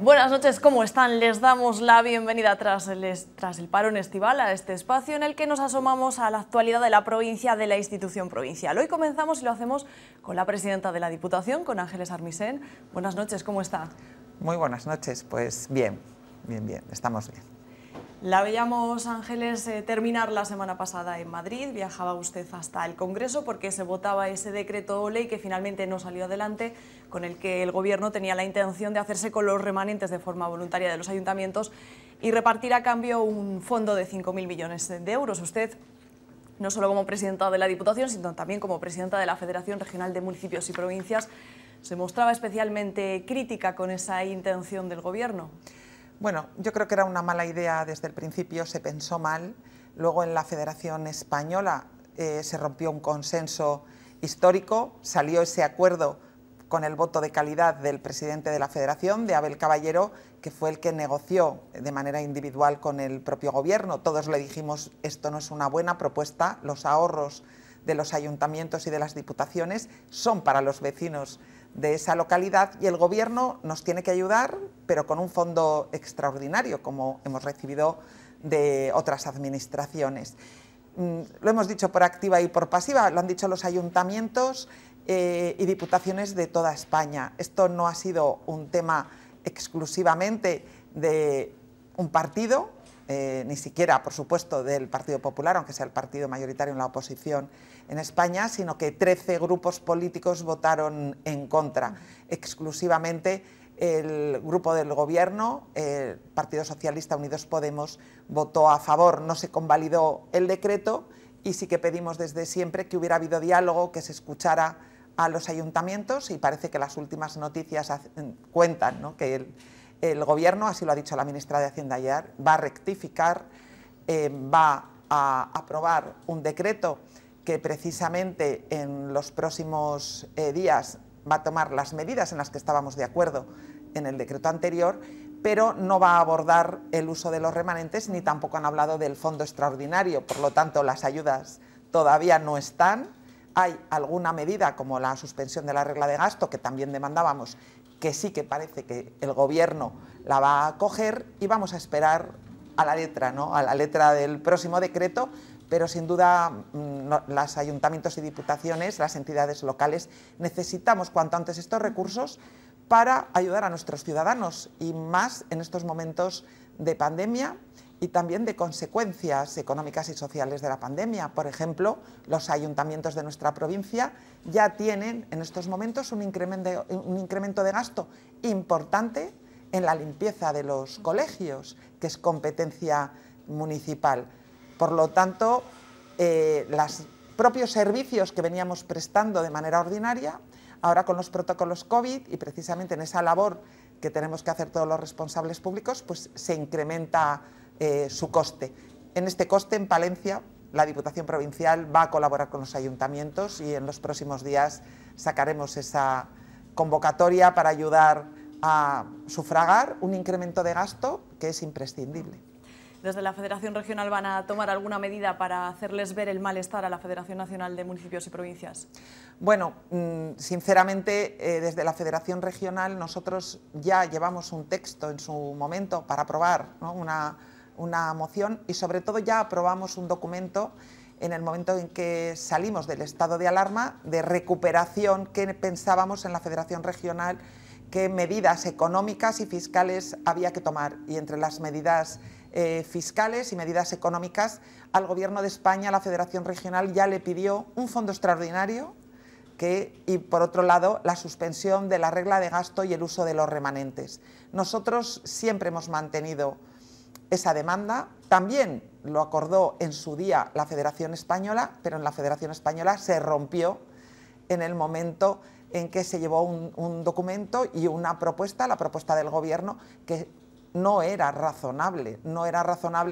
Buenas noches, ¿cómo están? Les damos la bienvenida tras el parón estival a este espacio en el que nos asomamos a la actualidad de la provincia de la institución provincial. Hoy comenzamos y lo hacemos con la presidenta de la Diputación, con Ángeles Armisen. Buenas noches, ¿cómo está? Muy buenas noches, pues bien, estamos bien. La veíamos, Ángeles, terminar la semana pasada en Madrid. Viajaba usted hasta el Congreso porque se votaba ese decreto ley que finalmente no salió adelante, con el que el Gobierno tenía la intención de hacerse con los remanentes de forma voluntaria de los ayuntamientos y repartir a cambio un fondo de 5.000 millones de euros. Usted, no solo como presidenta de la Diputación, sino también como presidenta de la Federación Regional de Municipios y Provincias, ¿se mostraba especialmente crítica con esa intención del Gobierno? Bueno, yo creo que era una mala idea desde el principio, se pensó mal. Luego en la Federación Española se rompió un consenso histórico, salió ese acuerdo con el voto de calidad del presidente de la Federación, de Abel Caballero, que fue el que negoció de manera individual con el propio Gobierno. Todos le dijimos, esto no es una buena propuesta, los ahorros de los ayuntamientos y de las diputaciones son para los vecinos de esa localidad y el Gobierno nos tiene que ayudar, pero con un fondo extraordinario, como hemos recibido de otras administraciones. Lo hemos dicho por activa y por pasiva, lo han dicho los ayuntamientos y diputaciones de toda España. Esto no ha sido un tema exclusivamente de un partido, ni siquiera, por supuesto, del Partido Popular, aunque sea el partido mayoritario en la oposición en España, sino que 13 grupos políticos votaron en contra. Exclusivamente el grupo del Gobierno, el Partido Socialista, Unidos Podemos, votó a favor. No se convalidó el decreto y sí que pedimos desde siempre que hubiera habido diálogo, que se escuchara a los ayuntamientos y parece que las últimas noticias cuentan, ¿no?, que el Gobierno, así lo ha dicho la ministra de Hacienda ayer, va a rectificar, va a aprobar un decreto que precisamente en los próximos días va a tomar las medidas en las que estábamos de acuerdo en el decreto anterior, pero no va a abordar el uso de los remanentes ni tampoco han hablado del fondo extraordinario. Por lo tanto, las ayudas todavía no están. Hay alguna medida como la suspensión de la regla de gasto que también demandábamos, que sí que parece que el Gobierno la va a acoger y vamos a esperar a la letra, ¿no?, a la letra del próximo decreto, pero sin duda los ayuntamientos y diputaciones, las entidades locales, necesitamos cuanto antes estos recursos para ayudar a nuestros ciudadanos y más en estos momentos de pandemia y también de consecuencias económicas y sociales de la pandemia. Por ejemplo, los ayuntamientos de nuestra provincia ya tienen en estos momentos un incremento de gasto importante en la limpieza de los colegios, que es competencia municipal. Por lo tanto, los propios servicios que veníamos prestando de manera ordinaria, ahora con los protocolos COVID y precisamente en esa labor que tenemos que hacer todos los responsables públicos, pues se incrementa su coste. En este coste, en Palencia, la Diputación Provincial va a colaborar con los ayuntamientos y en los próximos días sacaremos esa convocatoria para ayudar a sufragar un incremento de gasto que es imprescindible. Desde la Federación Regional, ¿van a tomar alguna medida para hacerles ver el malestar a la Federación Nacional de Municipios y Provincias? Bueno, sinceramente, desde la Federación Regional nosotros ya llevamos un texto en su momento para aprobar, ¿no?, una moción y sobre todo ya aprobamos un documento en el momento en que salimos del estado de alarma de recuperación que pensábamos en la Federación Regional, qué medidas económicas y fiscales había que tomar y entre las medidas fiscales y medidas económicas al Gobierno de España, la Federación Regional ya le pidió un fondo extraordinario y por otro lado la suspensión de la regla de gasto y el uso de los remanentes. Nosotros siempre hemos mantenido esa demanda, también lo acordó en su día la Federación Española, pero en la Federación Española se rompió en el momento en que se llevó un documento y una propuesta, la propuesta del Gobierno, que no era razonable,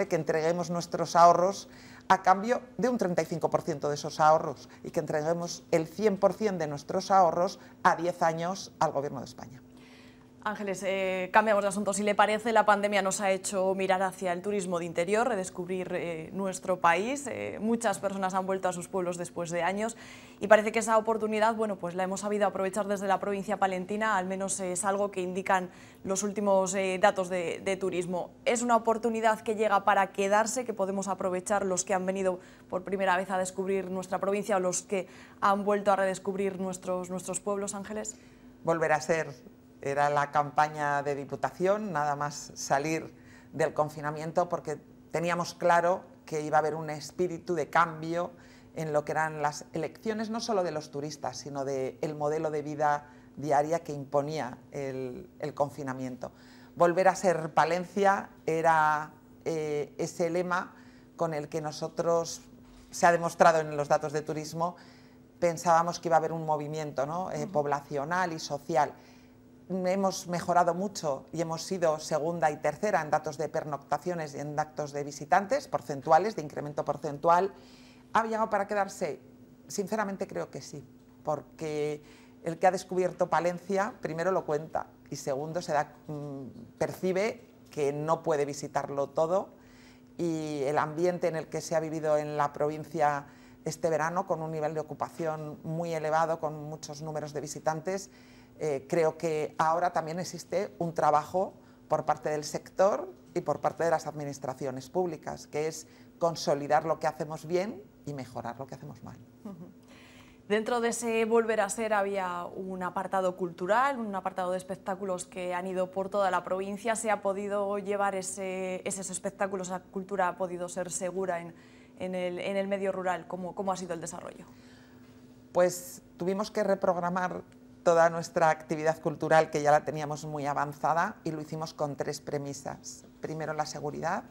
que entreguemos nuestros ahorros a cambio de un 35% de esos ahorros y que entreguemos el 100% de nuestros ahorros a 10 años al Gobierno de España. Ángeles, cambiamos de asunto. Si le parece, la pandemia nos ha hecho mirar hacia el turismo de interior, redescubrir nuestro país. Muchas personas han vuelto a sus pueblos después de años y parece que esa oportunidad, bueno, pues la hemos sabido aprovechar desde la provincia palentina, al menos es algo que indican los últimos datos de turismo. Es una oportunidad que llega para quedarse, que podemos aprovechar los que han venido por primera vez a descubrir nuestra provincia o los que han vuelto a redescubrir nuestros pueblos, Ángeles. Volver a ser. Era la campaña de Diputación, nada más salir del confinamiento, porque teníamos claro que iba a haber un espíritu de cambio en lo que eran las elecciones, no solo de los turistas, sino del modelo de vida diaria que imponía el confinamiento. Volver a ser Palencia era ese lema con el que nosotros, se ha demostrado en los datos de turismo, pensábamos que iba a haber un movimiento, ¿no? Poblacional y social. Hemos mejorado mucho y hemos sido segunda y tercera en datos de pernoctaciones y en datos de visitantes porcentuales, de incremento porcentual. ¿Ha llegado para quedarse? Sinceramente creo que sí, porque el que ha descubierto Palencia, primero lo cuenta y segundo percibe que no puede visitarlo todo, y el ambiente en el que se ha vivido en la provincia este verano, con un nivel de ocupación muy elevado, con muchos números de visitantes. Creo que ahora también existe un trabajo por parte del sector y por parte de las administraciones públicas, que es consolidar lo que hacemos bien y mejorar lo que hacemos mal. Dentro de ese volver a ser había un apartado cultural, un apartado de espectáculos que han ido por toda la provincia. ¿Se ha podido llevar esos espectáculos, esa cultura ha podido ser segura en el medio rural? ¿Cómo ha sido el desarrollo? Pues tuvimos que reprogramar toda nuestra actividad cultural, que ya la teníamos muy avanzada, y lo hicimos con tres premisas. Primero, la seguridad.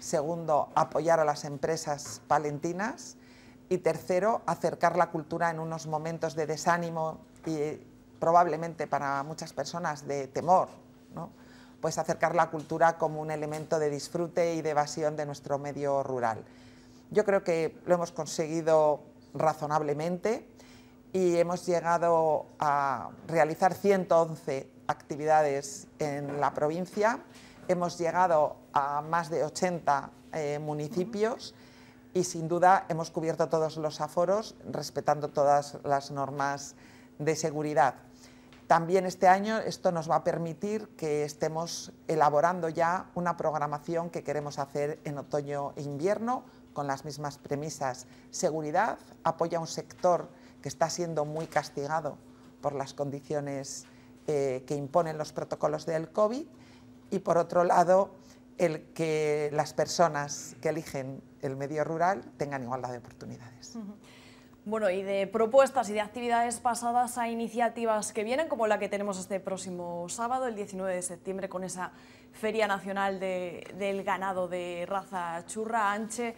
Segundo, apoyar a las empresas palentinas. Y tercero, acercar la cultura en unos momentos de desánimo y probablemente para muchas personas de temor, ¿no? Pues acercar la cultura como un elemento de disfrute y de evasión de nuestro medio rural. Yo creo que lo hemos conseguido razonablemente. Y hemos llegado a realizar 111 actividades en la provincia, hemos llegado a más de 80 municipios y sin duda hemos cubierto todos los aforos respetando todas las normas de seguridad. También este año esto nos va a permitir que estemos elaborando ya una programación que queremos hacer en otoño e invierno con las mismas premisas. Seguridad, apoya a un sector que está siendo muy castigado por las condiciones que imponen los protocolos del COVID, y por otro lado el que las personas que eligen el medio rural tengan igualdad de oportunidades. Bueno, y de propuestas y de actividades pasadas a iniciativas que vienen, como la que tenemos este próximo sábado, el 19 de septiembre, con esa Feria Nacional del Ganado de Raza Churra, Anche.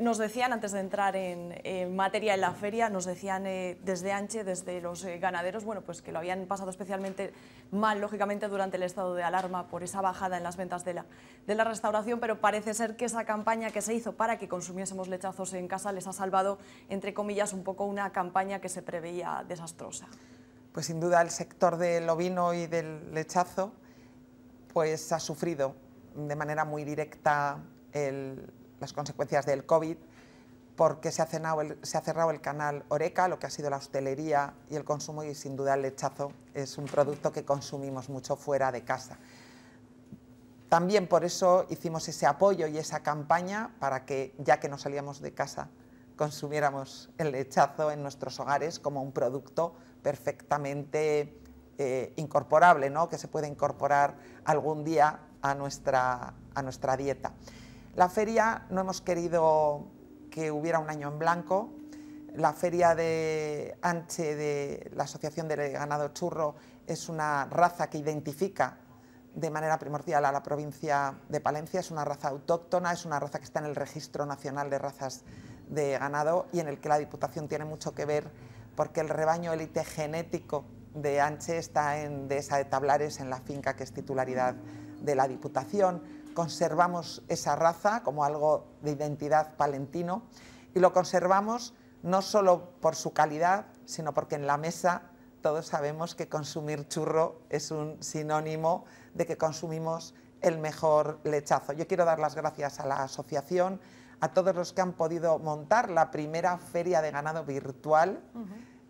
Nos decían, antes de entrar en materia en la feria, nos decían desde Anche, desde los ganaderos, bueno, pues que lo habían pasado especialmente mal, lógicamente, durante el estado de alarma por esa bajada en las ventas de la restauración, pero parece ser que esa campaña que se hizo para que consumiésemos lechazos en casa les ha salvado, entre comillas, un poco una campaña que se preveía desastrosa. Pues sin duda el sector del ovino y del lechazo pues ha sufrido de manera muy directa las consecuencias del COVID, porque se ha cerrado el canal Horeca, lo que ha sido la hostelería y el consumo, y sin duda el lechazo es un producto que consumimos mucho fuera de casa. También por eso hicimos ese apoyo y esa campaña para que, ya que no salíamos de casa, consumiéramos el lechazo en nuestros hogares como un producto perfectamente incorporable, ¿no? Que se puede incorporar algún día a nuestra dieta. La feria no hemos querido que hubiera un año en blanco. La feria de Anche, de la Asociación de Ganado Churro, es una raza que identifica de manera primordial a la provincia de Palencia, es una raza autóctona, es una raza que está en el Registro Nacional de Razas de Ganado y en el que la Diputación tiene mucho que ver, porque el rebaño élite genético de Anche está en Dehesa de Tablares, en la finca que es titularidad de la Diputación. Conservamos esa raza como algo de identidad palentino y lo conservamos no solo por su calidad, sino porque en la mesa todos sabemos que consumir churro es un sinónimo de que consumimos el mejor lechazo. Yo quiero dar las gracias a la asociación, a todos los que han podido montar la primera feria de ganado virtual,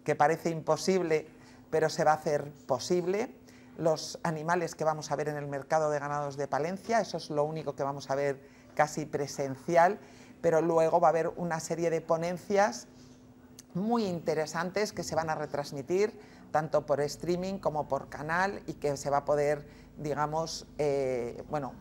que parece imposible, pero se va a hacer posible. Los animales que vamos a ver en el mercado de ganados de Palencia, eso es lo único que vamos a ver casi presencial, pero luego va a haber una serie de ponencias muy interesantes que se van a retransmitir tanto por streaming como por canal y que se va a poder, digamos,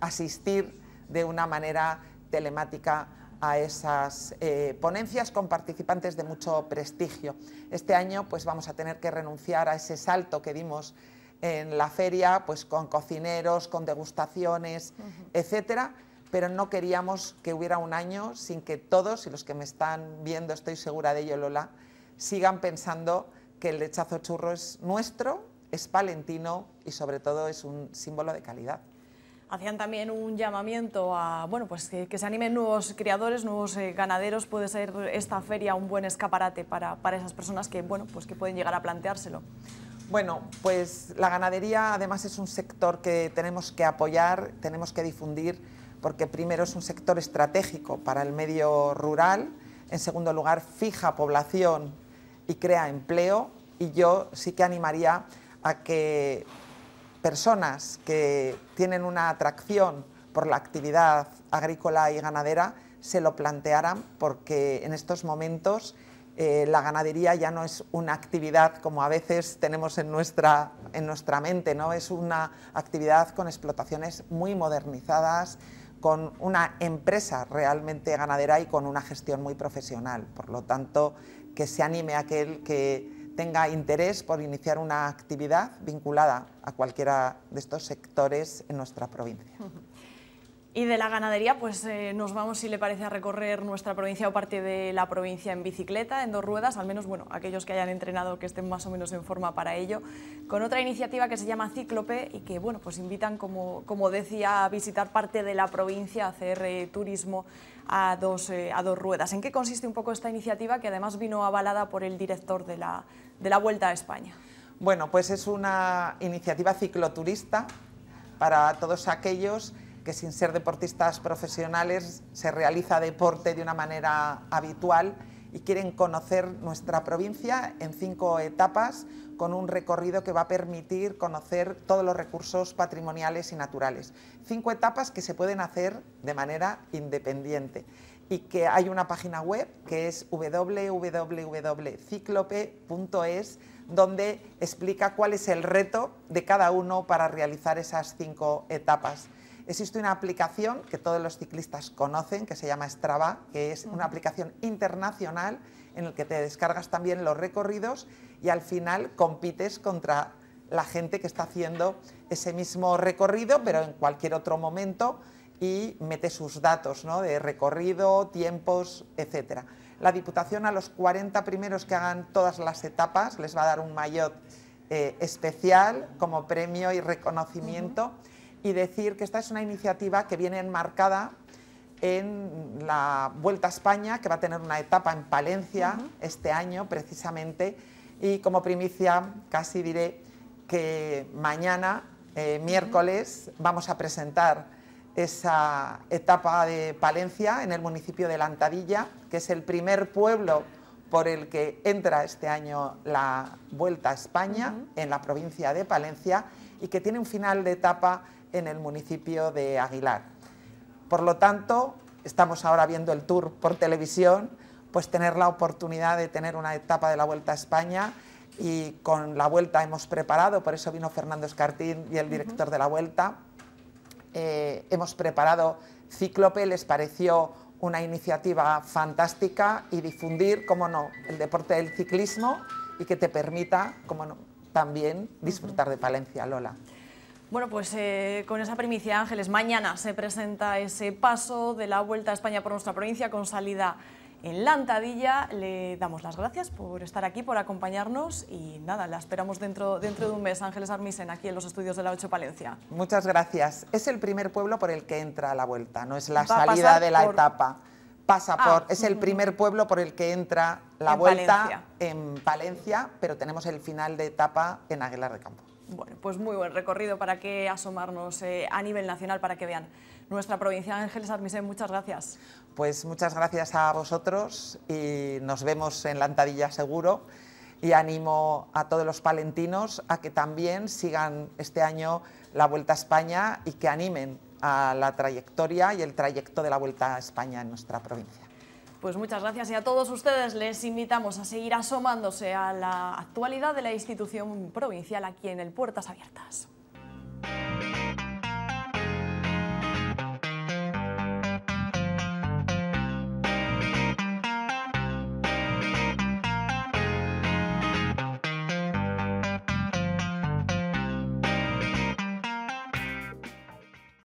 asistir de una manera telemática a esas ponencias con participantes de mucho prestigio. Este año pues vamos a tener que renunciar a ese salto que dimos en la feria, pues con cocineros, con degustaciones, etcétera, pero no queríamos que hubiera un año sin que todos, y los que me están viendo, estoy segura de ello, Lola, sigan pensando que el lechazo churro es nuestro, es palentino y sobre todo es un símbolo de calidad. Hacían también un llamamiento a que se animen nuevos criadores, nuevos ganaderos. Puede ser esta feria un buen escaparate para esas personas que, que pueden llegar a planteárselo. Bueno, pues la ganadería además es un sector que tenemos que apoyar, tenemos que difundir, porque primero es un sector estratégico para el medio rural, en segundo lugar fija población y crea empleo, y yo sí que animaría a que personas que tienen una atracción por la actividad agrícola y ganadera se lo plantearan, porque en estos momentos la ganadería ya no es una actividad como a veces tenemos en nuestra mente, ¿no? Es una actividad con explotaciones muy modernizadas, con una empresa realmente ganadera y con una gestión muy profesional. Por lo tanto, que se anime aquel que tenga interés por iniciar una actividad vinculada a cualquiera de estos sectores en nuestra provincia. Y de la ganadería, pues nos vamos, si le parece, a recorrer nuestra provincia o parte de la provincia en bicicleta, en dos ruedas, al menos, aquellos que hayan entrenado, que estén más o menos en forma para ello, con otra iniciativa que se llama Cíclope y que, invitan, como decía, a visitar parte de la provincia, a hacer turismo a dos ruedas. ¿En qué consiste un poco esta iniciativa, que además vino avalada por el director de la Vuelta a España? Bueno, pues es una iniciativa cicloturista para todos aquellos que sin ser deportistas profesionales se realiza deporte de una manera habitual y quieren conocer nuestra provincia en 5 etapas, con un recorrido que va a permitir conocer todos los recursos patrimoniales y naturales. 5 etapas que se pueden hacer de manera independiente y que hay una página web que es www.ciclope.es, donde explica cuál es el reto de cada uno para realizar esas 5 etapas. Existe una aplicación que todos los ciclistas conocen, que se llama Strava, que es una aplicación internacional en la que te descargas también los recorridos y al final compites contra la gente que está haciendo ese mismo recorrido, pero en cualquier otro momento, y mete sus datos, ¿no?, de recorrido, tiempos, etc. La Diputación, a los 40 primeros que hagan todas las etapas, les va a dar un maillot especial como premio y reconocimiento. Y decir que esta es una iniciativa que viene enmarcada en la Vuelta a España, que va a tener una etapa en Palencia este año precisamente, y como primicia casi diré que mañana, miércoles, vamos a presentar esa etapa de Palencia en el municipio de Lantadilla, que es el primer pueblo por el que entra este año la Vuelta a España en la provincia de Palencia, y que tiene un final de etapa en el municipio de Aguilar. Por lo tanto, estamos ahora viendo el Tour por televisión, pues tener la oportunidad de tener una etapa de la Vuelta a España, y con la Vuelta hemos preparado, por eso vino Fernando Escartín y el director de la Vuelta, hemos preparado Cíclope, les pareció una iniciativa fantástica, y difundir, como no, el deporte del ciclismo y que te permita, como no, también disfrutar de Palencia, Lola. Bueno, pues con esa primicia, Ángeles, mañana se presenta ese paso de la Vuelta a España por nuestra provincia con salida en Lantadilla. Le damos las gracias por estar aquí, por acompañarnos, y nada, la esperamos dentro de un mes, Ángeles Armisen, aquí en los estudios de la Ocho Palencia. Muchas gracias. Es el primer pueblo por el que entra la Vuelta, no es la salida de la etapa. pasa por, es el primer pueblo por el que entra la vuelta en Palencia, pero tenemos el final de etapa en Aguilar de Campo. Bueno, pues muy buen recorrido para que asomarnos a nivel nacional, para que vean nuestra provincia. Ángeles Armisen, muchas gracias. Pues muchas gracias a vosotros y nos vemos en Lantadilla seguro. Y animo a todos los palentinos a que también sigan este año la Vuelta a España y que animen a la trayectoria y el trayecto de la Vuelta a España en nuestra provincia. Pues muchas gracias, y a todos ustedes les invitamos a seguir asomándose a la actualidad de la institución provincial aquí en el Puertas Abiertas.